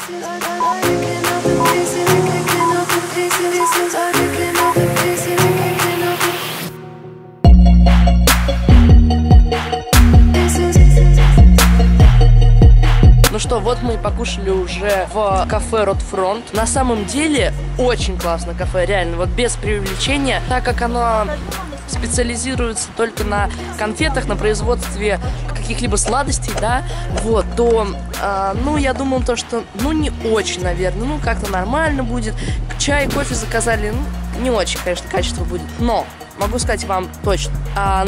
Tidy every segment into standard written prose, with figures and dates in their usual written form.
Ну что, вот мы и покушали уже в кафе Ротфронт. На самом деле очень классно кафе, реально, вот без преувеличения, так как оно специализируется только на конфетах, на производстве каких-либо сладостей, да, вот, то, ну, я думал то, что, ну, не очень, наверное, ну, как-то нормально будет. Чай, кофе заказали, ну, не очень, конечно, качество будет, но могу сказать вам точно.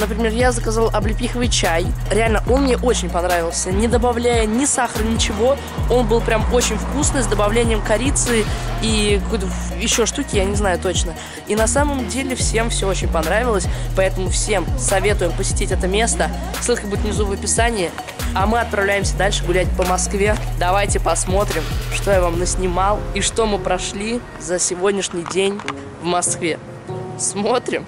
Например, я заказал облепиховый чай. Реально, он мне очень понравился. Не добавляя ни сахара, ничего. Он был прям очень вкусный, с добавлением корицы и какой-то еще штуки, я не знаю точно. И на самом деле всем все очень понравилось. Поэтому всем советуем посетить это место. Ссылка будет внизу в описании. А мы отправляемся дальше гулять по Москве. Давайте посмотрим, что я вам наснимал и что мы прошли за сегодняшний день в Москве. Смотрим.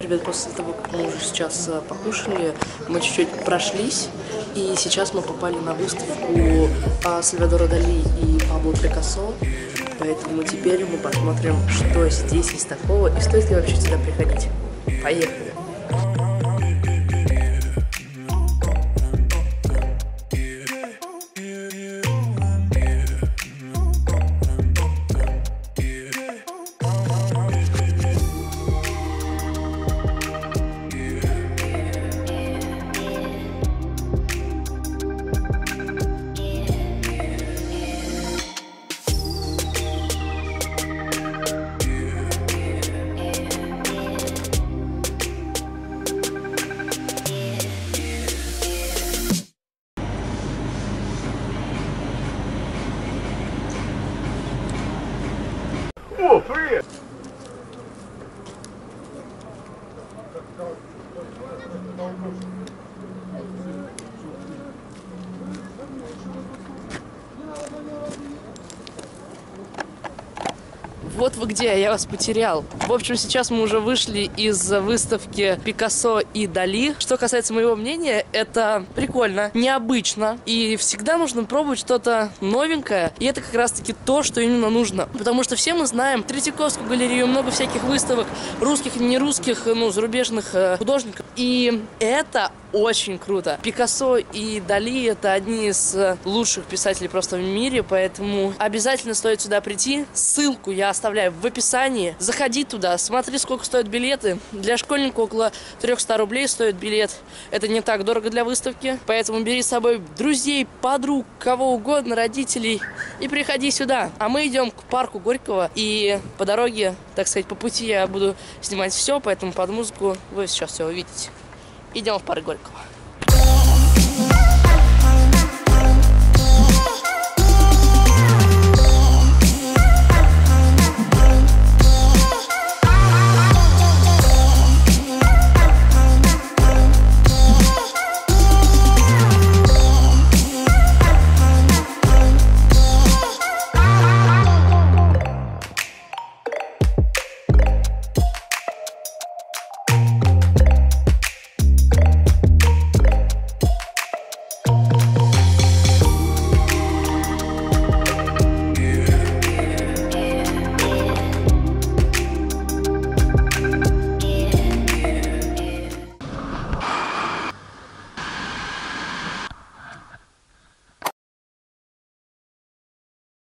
Ребят, после того, как мы уже сейчас покушали, мы чуть-чуть прошлись, и сейчас мы попали на выставку Сальвадора Дали и Пабло Пикассо, поэтому теперь мы посмотрим, что здесь есть такого и стоит ли вообще сюда приходить. Поехали! Вот вы где, я вас потерял. В общем, сейчас мы уже вышли из выставки Пикассо и Дали. Что касается моего мнения, это прикольно, необычно. И всегда нужно пробовать что-то новенькое. И это как раз-таки то, что именно нужно. Потому что все мы знаем Третьяковскую галерею, много всяких выставок русских и нерусских, ну, зарубежных художников. И это очень круто. Пикассо и Дали — это одни из лучших писателей просто в мире, поэтому обязательно стоит сюда прийти. Ссылку я оставляю в описании. Заходи туда, смотри, сколько стоят билеты. Для школьника около 300 рублей стоит билет. Это не так дорого для выставки, поэтому бери с собой друзей, подруг, кого угодно, родителей и приходи сюда. А мы идем к парку Горького, и по дороге, так сказать, по пути я буду снимать все, поэтому под музыку вы сейчас все увидите. Идем в парк Горького.